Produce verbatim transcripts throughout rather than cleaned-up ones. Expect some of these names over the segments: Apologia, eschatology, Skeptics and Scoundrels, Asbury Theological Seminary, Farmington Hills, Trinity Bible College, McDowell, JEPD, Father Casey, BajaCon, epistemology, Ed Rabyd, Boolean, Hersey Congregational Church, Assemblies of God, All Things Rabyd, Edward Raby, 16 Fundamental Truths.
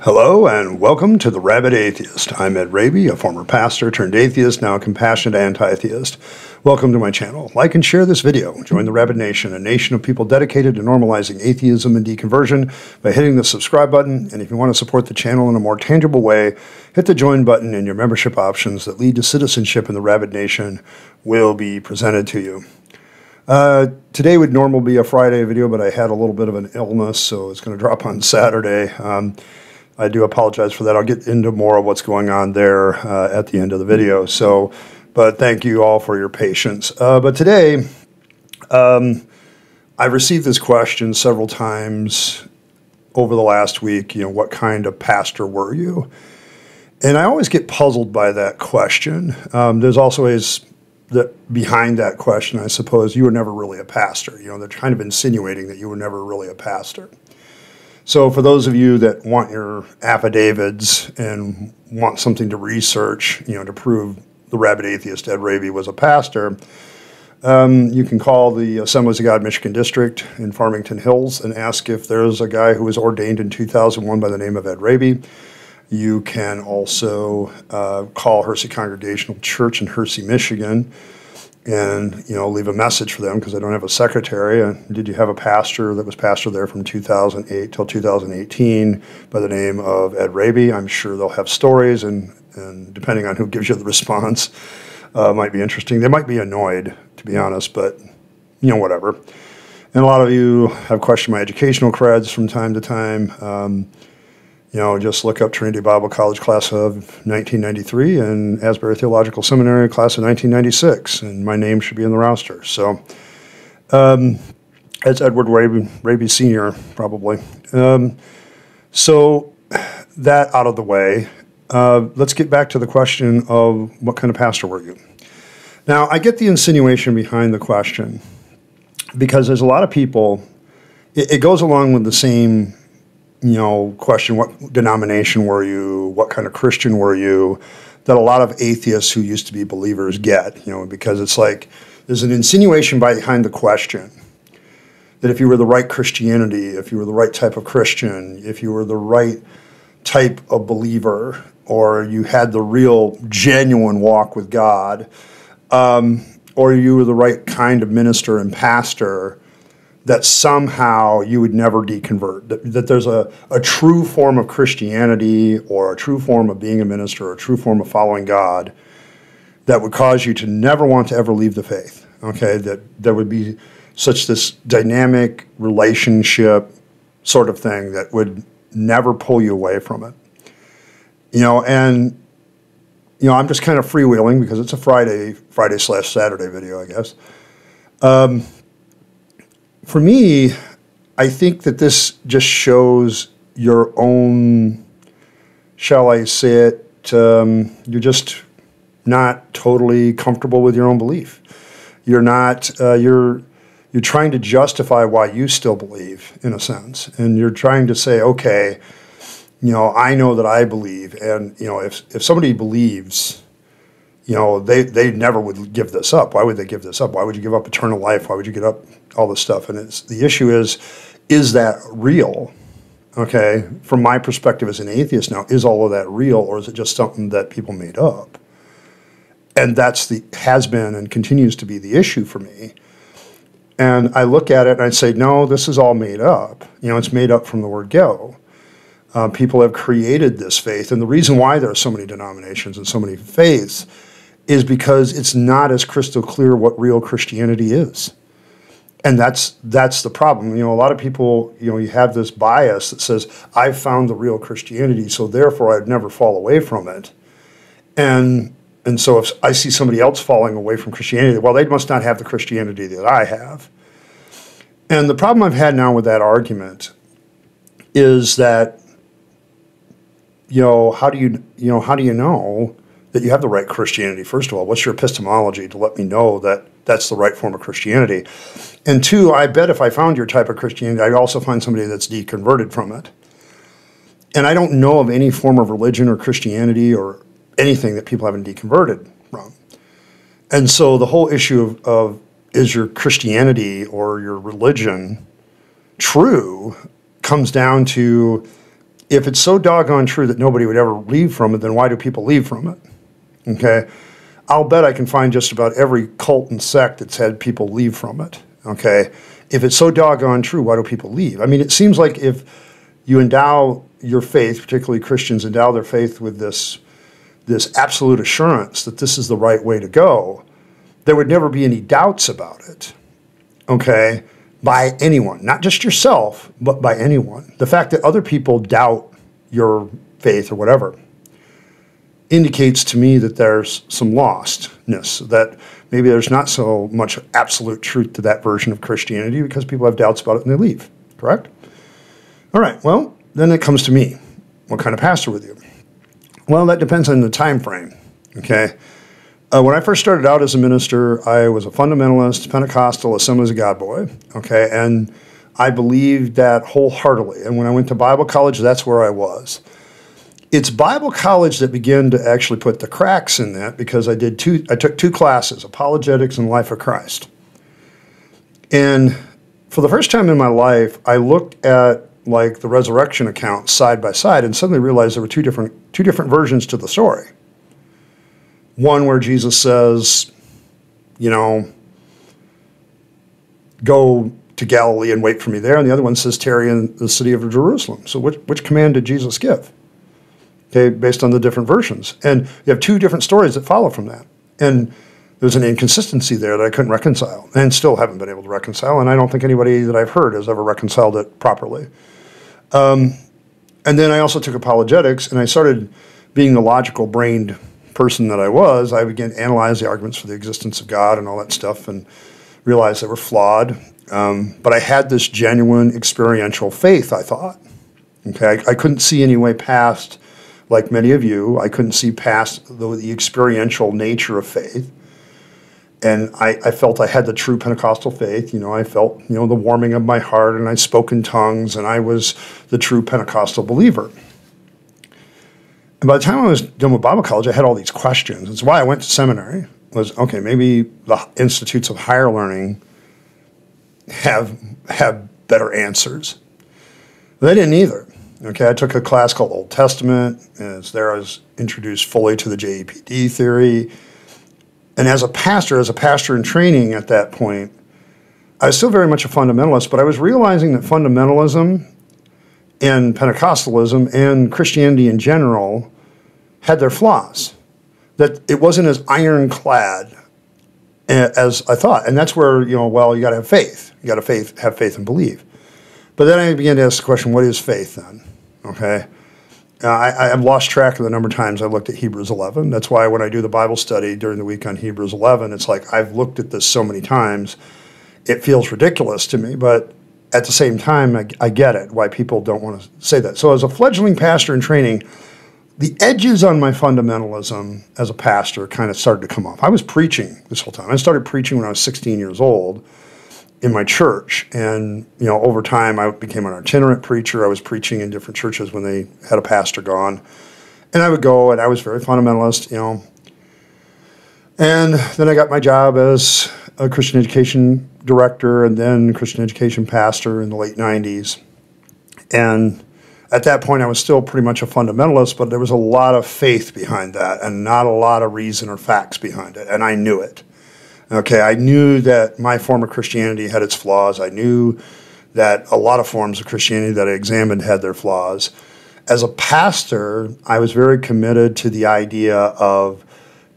Hello and welcome to The Rabid Atheist. I'm Ed Rabyd, a former pastor turned atheist, now a compassionate anti-atheist. Welcome to my channel. Like and share this video. Join the Rabid Nation, a nation of people dedicated to normalizing atheism and deconversion by hitting the subscribe button. And if you want to support the channel in a more tangible way, hit the join button and your membership options that lead to citizenship in the Rabid Nation will be presented to you. Uh, today would normally be a Friday video, but I had a little bit of an illness, so it's going to drop on Saturday. Um, I do apologize for that. I'll get into more of what's going on there uh, at the end of the video. So, but thank you all for your patience. Uh, but today, um, I've received this question several times over the last week. You know, what kind of pastor were you? And I always get puzzled by that question. Um, there's also ways that behind that question, I suppose, you were never really a pastor. You know, they're kind of insinuating that you were never really a pastor. So for those of you that want your affidavits and want something to research, you know, to prove the Rabid Atheist Ed Rabyd was a pastor, um, you can call the Assemblies of God Michigan District in Farmington Hills and ask if there's a guy who was ordained in two thousand one by the name of Ed Rabyd. You can also uh, call Hersey Congregational Church in Hersey, Michigan, and, you know, leave a message for them because I don't have a secretary. And did you have a pastor that was pastor there from two thousand eight till two thousand eighteen by the name of Ed Rabyd? I'm sure they'll have stories, and, and depending on who gives you the response, uh, might be interesting. They might be annoyed, to be honest, but, you know, whatever. And a lot of you have questioned my educational creds from time to time. Um, you know, just look up Trinity Bible College class of nineteen ninety-three and Asbury Theological Seminary class of nineteen ninety-six, and my name should be in the roster. So, um, it's Edward Raby, Raby Senior, probably. Um, so, that out of the way, uh, let's get back to the question of what kind of pastor were you? Now, I get the insinuation behind the question because there's a lot of people, it, it goes along with the same, you know, question, what denomination were you, what kind of Christian were you, that a lot of atheists who used to be believers get, you know, because it's like there's an insinuation behind the question that if you were the right Christianity, if you were the right type of Christian, if you were the right type of believer, or you had the real genuine walk with God, um, or you were the right kind of minister and pastor, that somehow you would never deconvert, that, that there's a, a true form of Christianity or a true form of being a minister or a true form of following God that would cause you to never want to ever leave the faith, okay? That there would be such this dynamic relationship sort of thing that would never pull you away from it. You know, and, you know, I'm just kind of freewheeling because it's a Friday, Friday slash Saturday video, I guess. Um, For me, I think that this just shows your own, shall I say it, um, you're just not totally comfortable with your own belief. You're not, uh, you're, you're trying to justify why you still believe, in a sense. And you're trying to say, okay, you know, I know that I believe. And, you know, if, if somebody believes, you know, they, they never would give this up. Why would they give this up? Why would you give up eternal life? Why would you give up all this stuff? And it's, the issue is, is that real? Okay, from my perspective as an atheist now, is all of that real, or is it just something that people made up? And that's the, has been and continues to be the issue for me. And I look at it and I say, no, this is all made up. You know, it's made up from the word go. Uh, people have created this faith. And the reason why there are so many denominations and so many faiths is because it's not as crystal clear what real Christianity is. And that's that's the problem. You know, a lot of people, you know, you have this bias that says, I've found the real Christianity, so therefore I'd never fall away from it. And and so if I see somebody else falling away from Christianity, well, they must not have the Christianity that I have. And the problem I've had now with that argument is that, you know, how do you, you know, how do you know that you have the right Christianity? First of all, what's your epistemology to let me know that that's the right form of Christianity? And two, I bet if I found your type of Christianity, I'd also find somebody that's deconverted from it. And I don't know of any form of religion or Christianity or anything that people haven't deconverted from. And so the whole issue of, of is your Christianity or your religion true comes down to, if it's so doggone true that nobody would ever leave from it, then why do people leave from it? Okay, I'll bet I can find just about every cult and sect that's had people leave from it. Okay, if it's so doggone true, why do people leave? I mean, it seems like if you endow your faith, particularly Christians endow their faith with this, this absolute assurance that this is the right way to go, there would never be any doubts about it, okay, by anyone, not just yourself, but by anyone. The fact that other people doubt your faith or whatever indicates to me that there's some lostness, that maybe there's not so much absolute truth to that version of Christianity because people have doubts about it and they leave, correct? All right, well, then it comes to me. What kind of pastor would you? Well, that depends on the time frame, okay? Uh, when I first started out as a minister, I was a fundamentalist, Pentecostal, Assemblies of God boy, okay? And I believed that wholeheartedly. And when I went to Bible college, that's where I was. It's Bible college that began to actually put the cracks in that, because I did two, I took two classes, Apologetics and Life of Christ. And for the first time in my life, I looked at like the resurrection account side by side and suddenly realized there were two different, two different versions to the story. One where Jesus says, you know, go to Galilee and wait for me there. And the other one says, tarry in the city of Jerusalem. So which, which command did Jesus give? Okay, based on the different versions. And you have two different stories that follow from that. And there's an inconsistency there that I couldn't reconcile and still haven't been able to reconcile. And I don't think anybody that I've heard has ever reconciled it properly. Um, and then I also took apologetics, and I started being the logical brained person that I was. I began to analyze the arguments for the existence of God and all that stuff and realized they were flawed. Um, but I had this genuine experiential faith, I thought. Okay, I, I couldn't see any way past. Like many of you, I couldn't see past the, the experiential nature of faith. And I, I felt I had the true Pentecostal faith. You know, I felt, you know, the warming of my heart, and I spoke in tongues, and I was the true Pentecostal believer. And by the time I was done with Bible college, I had all these questions. That's why I went to seminary, was, okay, maybe the institutes of higher learning have, have better answers. But they didn't either. Okay, I took a class called Old Testament, and it's there I was introduced fully to the J E P D theory. And as a pastor, as a pastor in training at that point, I was still very much a fundamentalist, but I was realizing that fundamentalism and Pentecostalism and Christianity in general had their flaws, that it wasn't as ironclad as I thought. And that's where, you know, well, you got to have faith. You got to faith, have faith and believe. But then I began to ask the question, what is faith then? Okay, uh, I, I've lost track of the number of times I looked at Hebrews eleven. That's why when I do the Bible study during the week on Hebrews eleven, it's like I've looked at this so many times, it feels ridiculous to me. But at the same time, I, I get it, why people don't want to say that. So as a fledgling pastor in training, the edges on my fundamentalism as a pastor kind of started to come off. I was preaching this whole time. I started preaching when I was sixteen years old. In my church, and you know, over time I became an itinerant preacher. I was preaching in different churches when they had a pastor gone, and I would go, and I was very fundamentalist, you know. And then I got my job as a Christian education director and then Christian education pastor in the late nineties. And at that point I was still pretty much a fundamentalist, but there was a lot of faith behind that and not a lot of reason or facts behind it, and I knew it. Okay, I knew that my form of Christianity had its flaws. I knew that a lot of forms of Christianity that I examined had their flaws. As a pastor, I was very committed to the idea of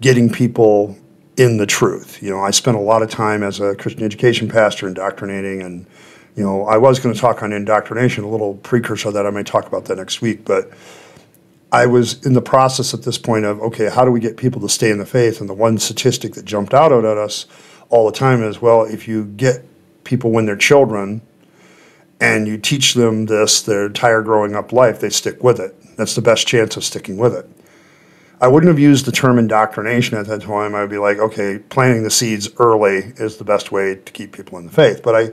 getting people in the truth. You know, I spent a lot of time as a Christian education pastor indoctrinating, and, you know, I was going to talk on indoctrination, a little precursor that I may talk about that next week, but I was in the process at this point of, okay, how do we get people to stay in the faith? And the one statistic that jumped out at us all the time is, well, if you get people when they're children and you teach them this their entire growing up life, they stick with it. That's the best chance of sticking with it. I wouldn't have used the term indoctrination at that time. I would be like, okay, planting the seeds early is the best way to keep people in the faith. But I,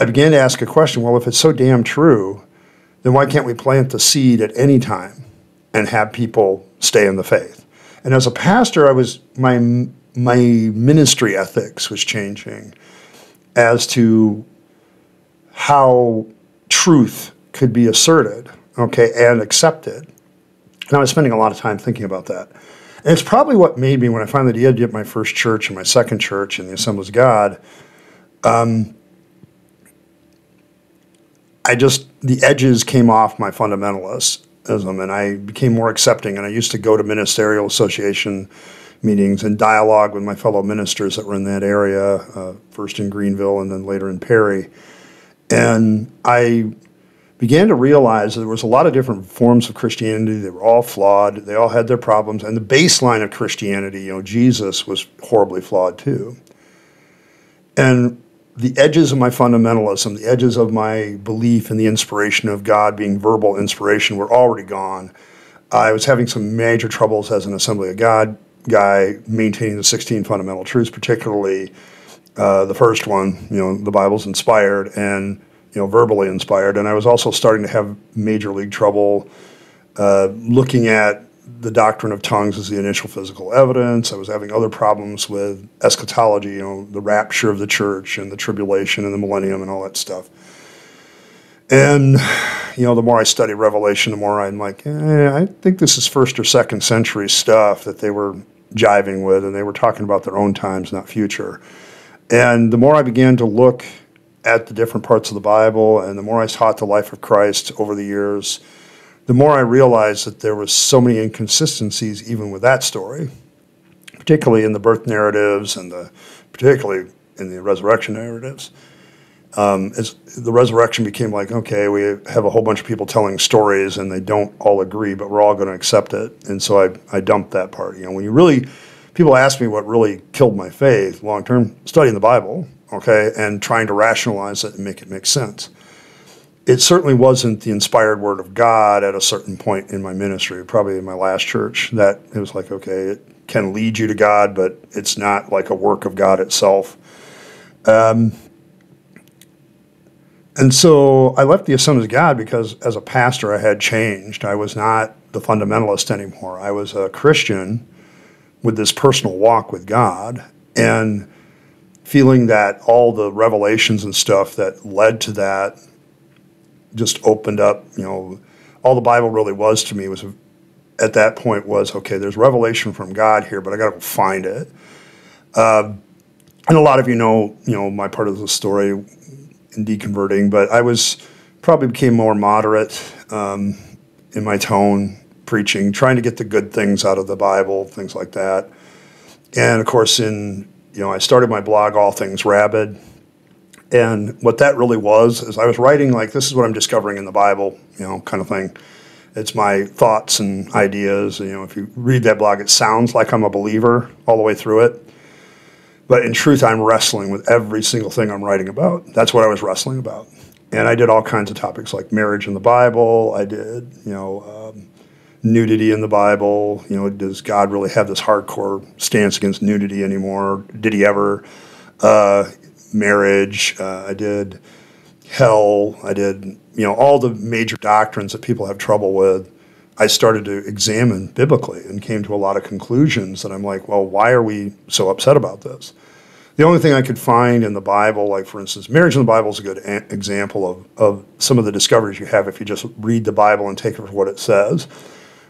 I began to ask a question, well, if it's so damn true, then why can't we plant the seed at any time and have people stay in the faith? And as a pastor, I was my my ministry ethics was changing as to how truth could be asserted. okay, and accept it. And I was spending a lot of time thinking about that. And it's probably what made me, when I finally did get my first church and my second church and the Assemblies of God, um, I just, the edges came off my fundamentalism, and I became more accepting, and I used to go to ministerial association meetings and dialogue with my fellow ministers that were in that area, uh, first in Greenville and then later in Perry. And I began to realize that there was a lot of different forms of Christianity. They were all flawed. They all had their problems. And the baseline of Christianity, you know, Jesus, was horribly flawed too. And the edges of my fundamentalism, the edges of my belief in the inspiration of God being verbal inspiration, were already gone. I was having some major troubles as an Assembly of God guy maintaining the sixteen fundamental truths, particularly uh, the first one, you know, the Bible's inspired and, you know, verbally inspired. And I was also starting to have major league trouble uh, looking at the doctrine of tongues as the initial physical evidence. I was having other problems with eschatology, you know, the rapture of the church and the tribulation and the millennium and all that stuff. And, you know, the more I study Revelation, the more I'm like, eh, I think this is first or second century stuff that they were jiving with, and they were talking about their own times, not future. And the more I began to look at the different parts of the Bible, and the more I taught the life of Christ over the years, the more I realized that there was so many inconsistencies even with that story, particularly in the birth narratives and the, particularly in the resurrection narratives. Um, as the resurrection became like, okay, we have a whole bunch of people telling stories and they don't all agree, but we're all going to accept it. And so I, I dumped that part. You know, when you really, people ask me what really killed my faith long-term, studying the Bible, okay, and trying to rationalize it and make it make sense. It certainly wasn't the inspired word of God at a certain point in my ministry, probably in my last church, that it was like, okay, it can lead you to God, but it's not like a work of God itself. Um, And so I left the Assemblies of God because as a pastor I had changed. I was not the fundamentalist anymore. I was a Christian with this personal walk with God and feeling that all the revelations and stuff that led to that just opened up, you know, all the Bible really was to me was at that point was, okay, there's revelation from God here, but I got to go find it. Uh, and a lot of you know, you know, my part of the story and deconverting, but I was probably became more moderate um, in my tone, preaching, trying to get the good things out of the Bible, things like that. And of course, in you know, I started my blog, All Things Rabyd, and what that really was is I was writing like, this is what I'm discovering in the Bible, you know, kind of thing. It's my thoughts and ideas. You know, if you read that blog, it sounds like I'm a believer all the way through it. But in truth, I'm wrestling with every single thing I'm writing about. That's what I was wrestling about. And I did all kinds of topics like marriage in the Bible. I did, you know, um, nudity in the Bible. You know, does God really have this hardcore stance against nudity anymore? Did he ever? Uh, marriage. Uh, I did hell. I did, you know, all the major doctrines that people have trouble with. I started to examine biblically and came to a lot of conclusions that I'm like, well, why are we so upset about this? The only thing I could find in the Bible, like for instance, marriage in the Bible is a good example of, of some of the discoveries you have if you just read the Bible and take it for what it says.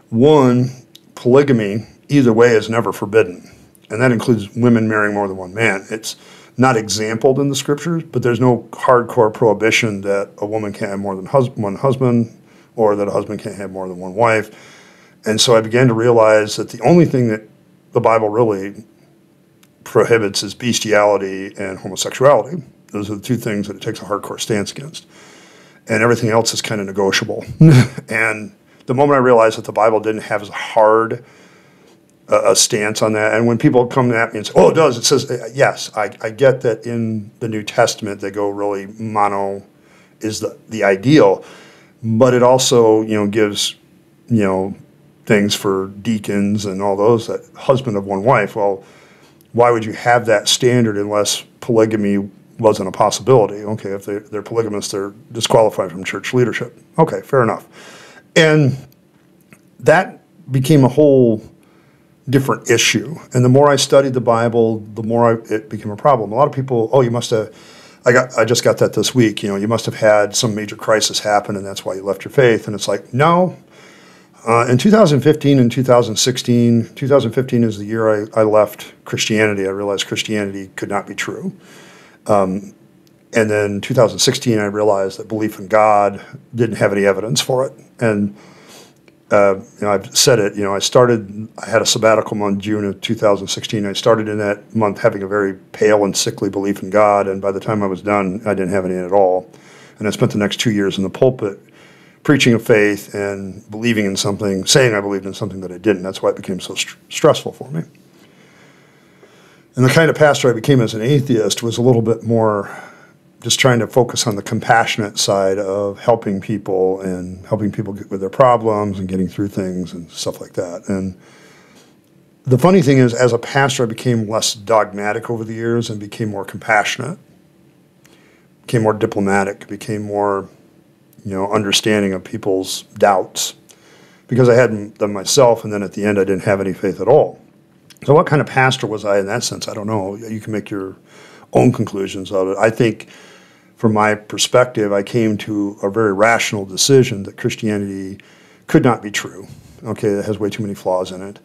One, polygamy, either way, is never forbidden. And that includes women marrying more than one man. It's not exampled in the scriptures, but there's no hardcore prohibition that a woman can't have more than hus- one husband, or that a husband can't have more than one wife. And so I began to realize that the only thing that the Bible really prohibits is bestiality and homosexuality. Those are the two things that it takes a hardcore stance against. And everything else is kind of negotiable. And the moment I realized that the Bible didn't have as hard a, a stance on that, and when people come at me and say, oh, it does, it says, yes, I, I get that in the New Testament they go really mono is the, the ideal. But it also, you know, gives, you know, things for deacons and all those, that husband of one wife. Well, why would you have that standard unless polygamy wasn't a possibility? Okay, if they're, they're polygamous, they're disqualified from church leadership. Okay, fair enough. And that became a whole different issue. And the more I studied the Bible, the more I, it became a problem. A lot of people, oh, you must have... I got, I just got that this week. You know, you must have had some major crisis happen, and that's why you left your faith. And it's like, no. Uh, in two thousand fifteen and two thousand sixteen, two thousand fifteen is the year I, I left Christianity. I realized Christianity could not be true. Um, and then two thousand sixteen, I realized that belief in God didn't have any evidence for it. And uh, you know, I've said it. You know, I started. I had a sabbatical month, June of two thousand sixteen. I started in that month having a very pale and sickly belief in God. And by the time I was done, I didn't have any at all. And I spent the next two years in the pulpit, preaching of faith and believing in something, saying I believed in something that I didn't. That's why it became so st- stressful for me. And the kind of pastor I became as an atheist was a little bit more just trying to focus on the compassionate side of helping people and helping people get with their problems and getting through things and stuff like that. And the funny thing is, as a pastor, I became less dogmatic over the years and became more compassionate, became more diplomatic, became more, you know, understanding of people's doubts, because I had them myself, and then at the end I didn't have any faith at all. So what kind of pastor was I in that sense? I don't know. You can make your own conclusions out of it. I think from my perspective, I came to a very rational decision that Christianity could not be true. Okay, it has way too many flaws in it.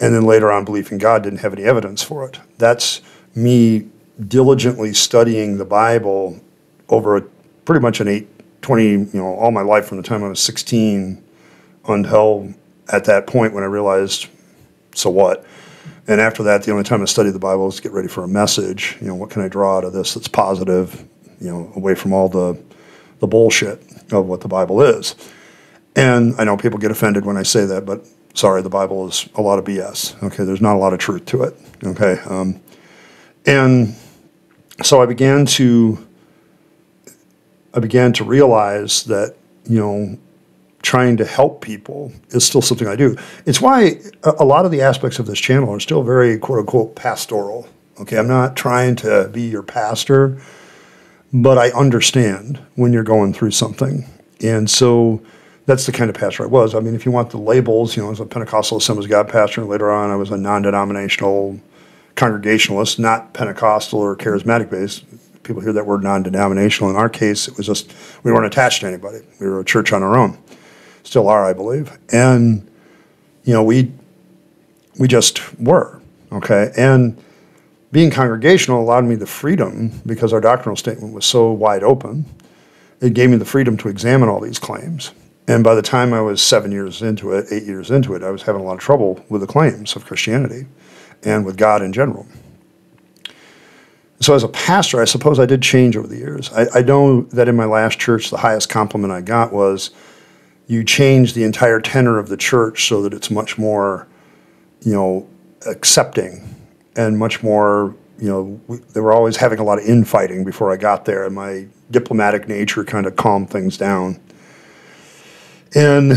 And then later on, belief in God didn't have any evidence for it. That's me diligently studying the Bible over a, pretty much an eight, twenty, you know, all my life from the time I was sixteen until at that point when I realized, so what? And after that, the only time I studied the Bible was to get ready for a message. You know, what can I draw out of this that's positive, you know, away from all the, the bullshit of what the Bible is. And I know people get offended when I say that, but sorry, the Bible is a lot of B S. Okay, there's not a lot of truth to it. Okay, um, and so I began to, I began to realize that, you know, trying to help people is still something I do. It's why a lot of the aspects of this channel are still very, quote unquote, pastoral. Okay, I'm not trying to be your pastor, but I understand when you're going through something. And so that's the kind of pastor I was. I mean, if you want the labels, you know, I was a Pentecostal Assemblies of God pastor, and later on I was a non-denominational congregationalist, not Pentecostal or charismatic based. People hear that word non-denominational. In our case, it was just, we weren't attached to anybody. We were a church on our own. Still are, I believe. And, you know, we we just were, okay? And being congregational allowed me the freedom, because our doctrinal statement was so wide open, it gave me the freedom to examine all these claims. And by the time I was seven years into it, eight years into it, I was having a lot of trouble with the claims of Christianity and with God in general. So as a pastor, I suppose I did change over the years. I, I know that in my last church, the highest compliment I got was, you change the entire tenor of the church so that it's much more, you know, accepting and much more, you know, we, they were always having a lot of infighting before I got there, and my diplomatic nature kind of calmed things down. And,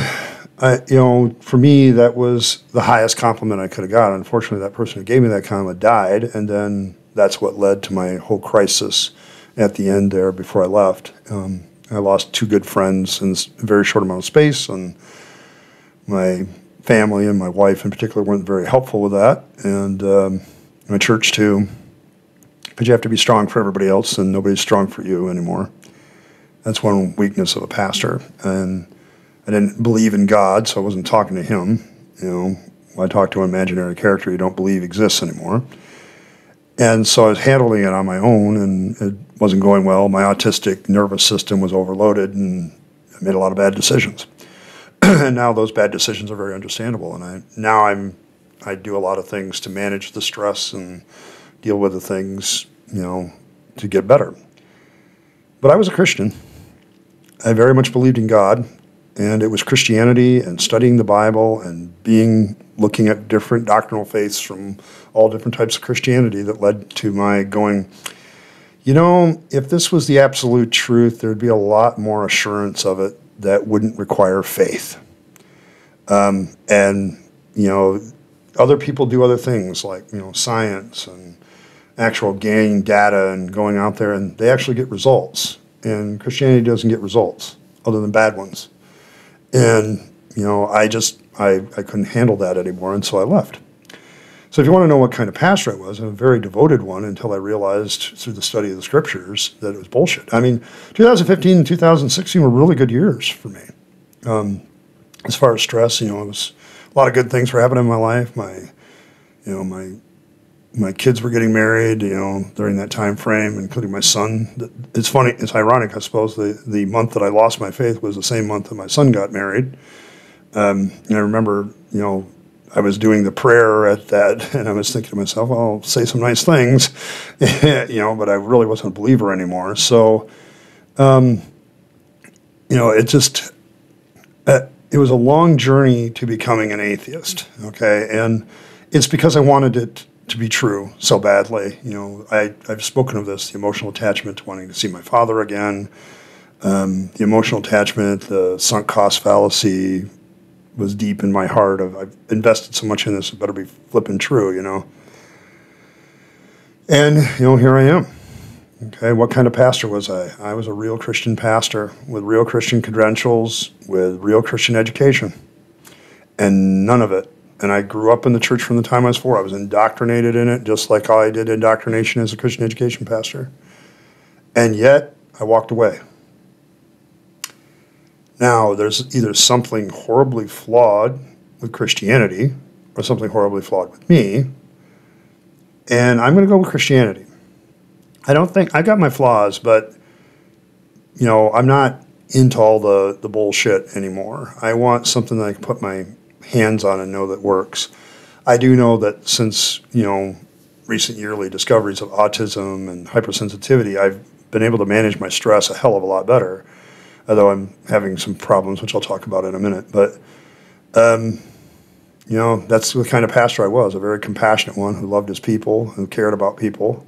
I, you know, for me, that was the highest compliment I could have got. Unfortunately, that person who gave me that compliment died, and then that's what led to my whole crisis at the end there before I left. Um, I lost two good friends in a very short amount of space, and my family and my wife in particular weren't very helpful with that, and um, my church too. But you have to be strong for everybody else, and nobody's strong for you anymore. That's one weakness of a pastor. And I didn't believe in God, so I wasn't talking to him. You know, I talked to an imaginary character you don't believe exists anymore. And so I was handling it on my own, and it wasn't going well. My autistic nervous system was overloaded, and I made a lot of bad decisions. And now those bad decisions are very understandable. And I now I'm I do a lot of things to manage the stress and deal with the things, you know, to get better. But I was a Christian. I very much believed in God, and it was Christianity and studying the Bible and being looking at different doctrinal faiths from all different types of Christianity that led to my going, you know, if this was the absolute truth, there'd be a lot more assurance of it that wouldn't require faith. Um, and, you know, other people do other things like, you know, science and actual gain data and going out there, and they actually get results. And Christianity doesn't get results other than bad ones. And, you know, I just, I, I couldn't handle that anymore, and so I left. So if you want to know what kind of pastor I was, I'm a very devoted one until I realized through the study of the scriptures that it was bullshit. I mean, two thousand fifteen and two thousand sixteen were really good years for me. Um, as far as stress, you know, it was a lot of good things were happening in my life. My, you know, my my kids were getting married, you know, during that time frame, including my son. It's funny, it's ironic, I suppose, the, the month that I lost my faith was the same month that my son got married. Um, and I remember, you know, I was doing the prayer at that, and I was thinking to myself, well, I'll say some nice things, you know, but I really wasn't a believer anymore. So, um, you know, it just, uh, it was a long journey to becoming an atheist, okay? And it's because I wanted it to be true so badly. You know, I, I've spoken of this, the emotional attachment to wanting to see my father again, um, the emotional attachment, the sunk cost fallacy, was deep in my heart of, I've invested so much in this, it better be flipping true, you know. And, you know, here I am. Okay, what kind of pastor was I? I was a real Christian pastor with real Christian credentials, with real Christian education, and none of it. And I grew up in the church from the time I was four. I was indoctrinated in it, just like I did indoctrination as a Christian education pastor. And yet, I walked away. Now, there's either something horribly flawed with Christianity or something horribly flawed with me, and I'm going to go with Christianity. I don't think, I've got my flaws, but, you know, I'm not into all the, the bullshit anymore. I want something that I can put my hands on and know that works. I do know that since, you know, recent yearly discoveries of autism and hypersensitivity, I've been able to manage my stress a hell of a lot better. Although I'm having some problems, which I'll talk about in a minute. But, um, you know, that's the kind of pastor I was, a very compassionate one who loved his people, who cared about people.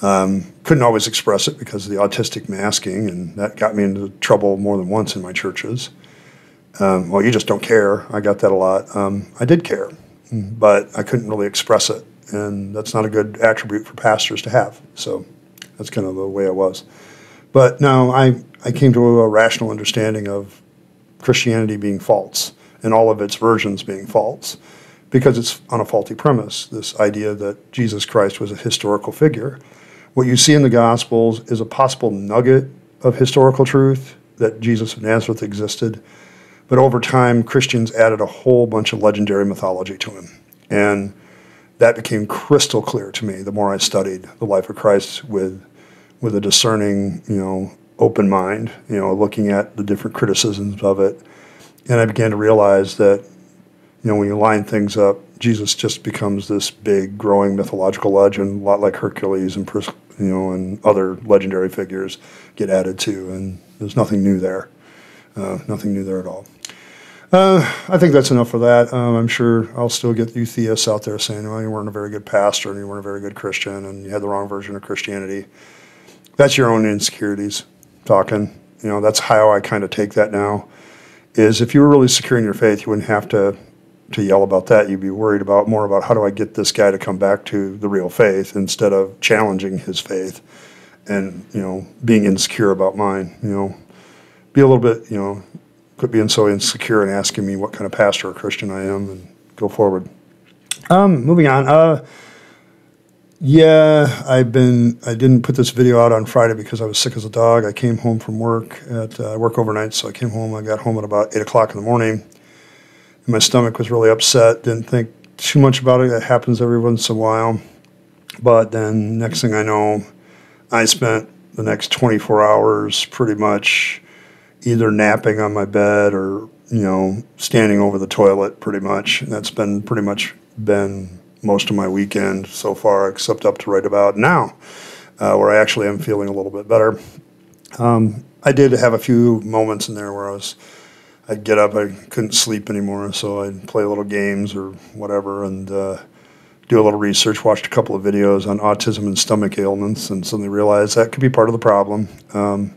Um, couldn't always express it because of the autistic masking, and that got me into trouble more than once in my churches. Um, well, you just don't care. I got that a lot. Um, I did care, but I couldn't really express it, and that's not a good attribute for pastors to have. So that's kind of the way I was. But no, I, I came to a rational understanding of Christianity being false and all of its versions being false because it's on a faulty premise, this idea that Jesus Christ was a historical figure. What you see in the Gospels is a possible nugget of historical truth that Jesus of Nazareth existed, but over time, Christians added a whole bunch of legendary mythology to him. And that became crystal clear to me the more I studied the life of Christ with with a discerning, you know, open mind, you know, looking at the different criticisms of it. And I began to realize that, you know, when you line things up, Jesus just becomes this big, growing mythological legend, a lot like Hercules and, you know, and other legendary figures get added to, and there's nothing new there, uh, nothing new there at all. Uh, I think that's enough for that. Um, I'm sure I'll still get you theists out there saying, well, you weren't a very good pastor, and you weren't a very good Christian, and you had the wrong version of Christianity. That's your own insecurities talking. You know, that's how I kind of take that now, is if you were really secure in your faith, you wouldn't have to, to yell about that. You'd be worried about more about how do I get this guy to come back to the real faith instead of challenging his faith and, you know, being insecure about mine. You know, be a little bit, you know, quit being so insecure and asking me what kind of pastor or Christian I am and go forward. Um, moving on. Uh, Yeah, I've been. I didn't put this video out on Friday because I was sick as a dog. I came home from work. At uh, I work overnight, so I came home. I got home at about eight o'clock in the morning. And my stomach was really upset. Didn't think too much about it. That happens every once in a while. But then next thing I know, I spent the next twenty-four hours pretty much either napping on my bed or, you know, standing over the toilet pretty much. And that's been pretty much been most of my weekend so far, except up to right about now, uh, where I actually am feeling a little bit better. Um, I did have a few moments in there where I was, I'd get up, I couldn't sleep anymore, so I'd play little games or whatever and uh, do a little research, watched a couple of videos on autism and stomach ailments, and suddenly realized that could be part of the problem. Um,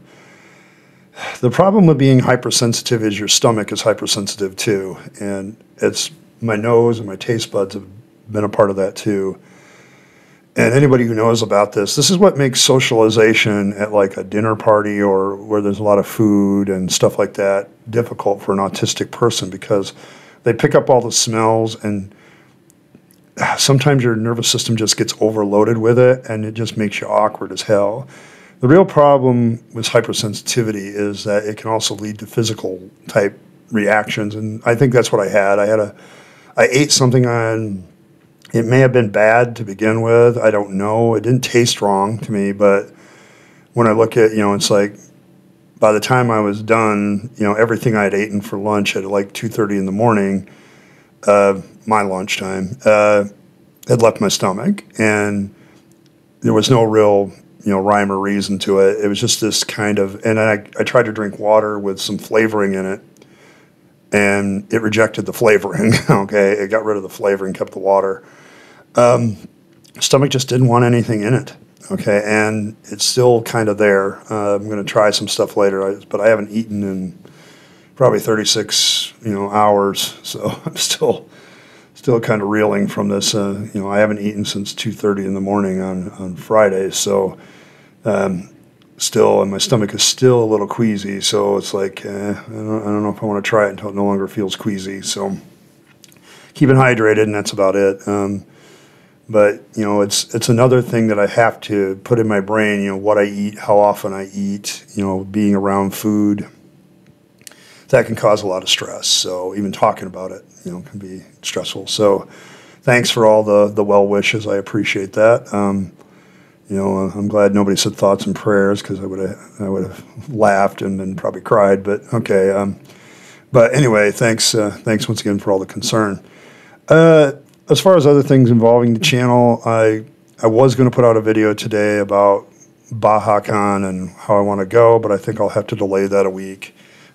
the problem with being hypersensitive is your stomach is hypersensitive too, and it's my nose and my taste buds have been a part of that too. And anybody who knows about this, this is what makes socialization at like a dinner party or where there's a lot of food and stuff like that difficult for an autistic person, because they pick up all the smells and sometimes your nervous system just gets overloaded with it, and it just makes you awkward as hell. The real problem with hypersensitivity is that it can also lead to physical type reactions, and I think that's what I had. I had a, I ate something on, it may have been bad to begin with, I don't know. It didn't taste wrong to me, but when I look at, you know, it's like, by the time I was done, you know, everything I had eaten for lunch at like two thirty in the morning, uh, my lunchtime, uh, had left my stomach, and there was no real, you know, rhyme or reason to it. It was just this kind of, and I, I tried to drink water with some flavoring in it, and it rejected the flavoring, okay? It got rid of the flavoring, kept the water. Um, stomach just didn't want anything in it. Okay, and it's still kind of there. Uh, I'm going to try some stuff later, but I haven't eaten in probably thirty-six, you know, hours. So I'm still, still kind of reeling from this. Uh, you know, I haven't eaten since two thirty in the morning on on Friday. So, um, still, and my stomach is still a little queasy. So it's like uh, I don't, I don't know if I want to try it until it no longer feels queasy. So keep it hydrated, and that's about it. Um, But, you know, it's it's another thing that I have to put in my brain, you know, what I eat, how often I eat, you know, being around food. That can cause a lot of stress. So even talking about it, you know, can be stressful. So thanks for all the, the well wishes. I appreciate that. Um, you know, I'm glad nobody said thoughts and prayers, because I would have I would have laughed and then probably cried. But, okay. Um, but anyway, thanks, uh, thanks once again for all the concern. Uh As far as other things involving the channel, I I was going to put out a video today about BajaCon and how I want to go, but I think I'll have to delay that a week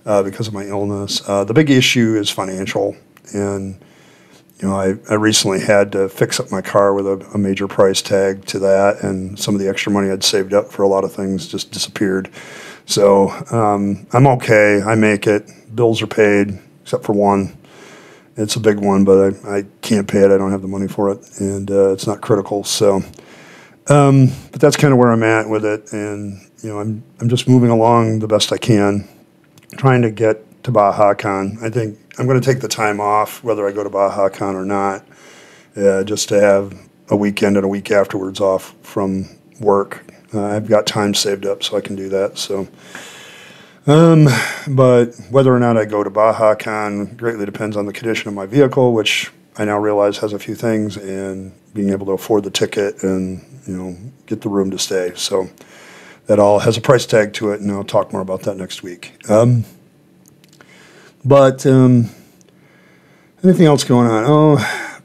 uh, because of my illness. Uh, the big issue is financial, and you know I, I recently had to fix up my car with a, a major price tag to that, and some of the extra money I'd saved up for a lot of things just disappeared. So um, I'm okay. I make it. Bills are paid, except for one. It's a big one, but I, I can't pay it. I don't have the money for it, and uh, it's not critical. So, um, but that's kind of where I'm at with it, and you know, I'm I'm just moving along the best I can, trying to get to BajaCon. I think I'm going to take the time off, whether I go to BajaCon or not, uh, just to have a weekend and a week afterwards off from work. Uh, I've got time saved up, so I can do that. So. Um, but whether or not I go to BajaCon greatly depends on the condition of my vehicle, which I now realize has a few things, and being able to afford the ticket and, you know, get the room to stay. So that all has a price tag to it, and I'll talk more about that next week. Um, but, um, anything else going on? Oh,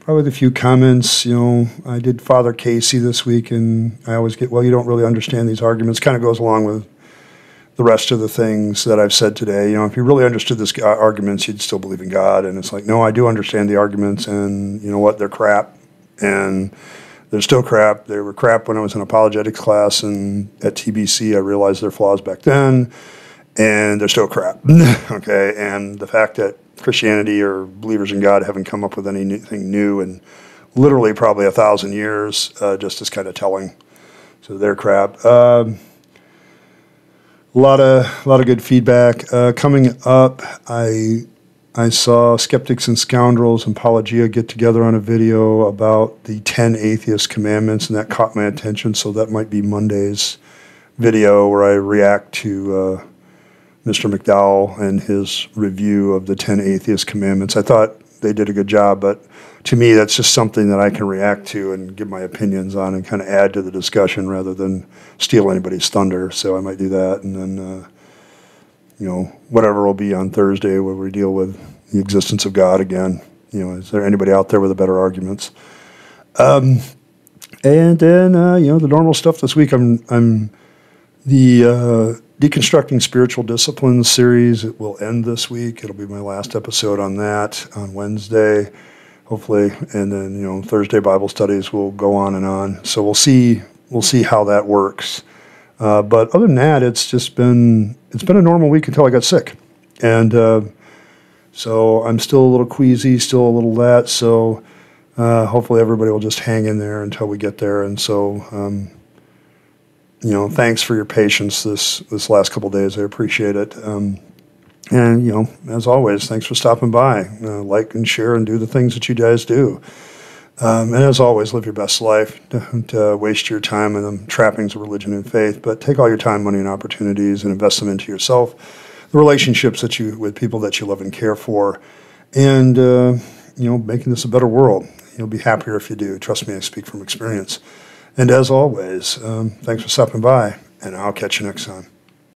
probably a few comments. You know, I did Father Casey this week, and I always get, well, you don't really understand these arguments. Kind of goes along with the rest of the things that I've said today. You know, if you really understood this uh, arguments, you'd still believe in God. And it's like, no, I do understand the arguments, and you know what? They're crap, and they're still crap. They were crap when I was in apologetics class, and at T B C, I realized their flaws back then, and they're still crap, okay? And the fact that Christianity or believers in God haven't come up with anything new in literally probably a thousand years uh, just is kind of telling. So they're crap. Um, A lot of, a lot of good feedback. Uh, coming up, I I saw Skeptics and Scoundrels and Apologia get together on a video about the ten atheist commandments, and that caught my attention, so that might be Monday's video where I react to uh, Mister McDowell and his review of the ten atheist commandments. I thought they did a good job, but to me that's just something that I can react to and give my opinions on and kind of add to the discussion rather than steal anybody's thunder. So I might do that, and then uh, you know, whatever will be on Thursday where we deal with the existence of God again. You know, is there anybody out there with the better arguments? Um, and then uh, you know, the normal stuff this week. I'm I'm the uh, Deconstructing Spiritual Disciplines series. It will end this week. It'll be my last episode on that on Wednesday. Hopefully, and then you know Thursday Bible studies will go on and on. So we'll see we'll see how that works. Uh, but other than that, it's just been it's been a normal week until I got sick, and uh, so I'm still a little queasy, still a little that. So uh, hopefully everybody will just hang in there until we get there. And so um, you know, thanks for your patience this this last couple of days. I appreciate it. Um, And, you know, as always, thanks for stopping by. Uh, like and share and do the things that you guys do. Um, and as always, live your best life. Don't uh, waste your time in the trappings of religion and faith, but take all your time, money, and opportunities and invest them into yourself, the relationships that you with people that you love and care for, and uh, you know, making this a better world. You'll be happier if you do. Trust me, I speak from experience. And as always, um, thanks for stopping by, and I'll catch you next time.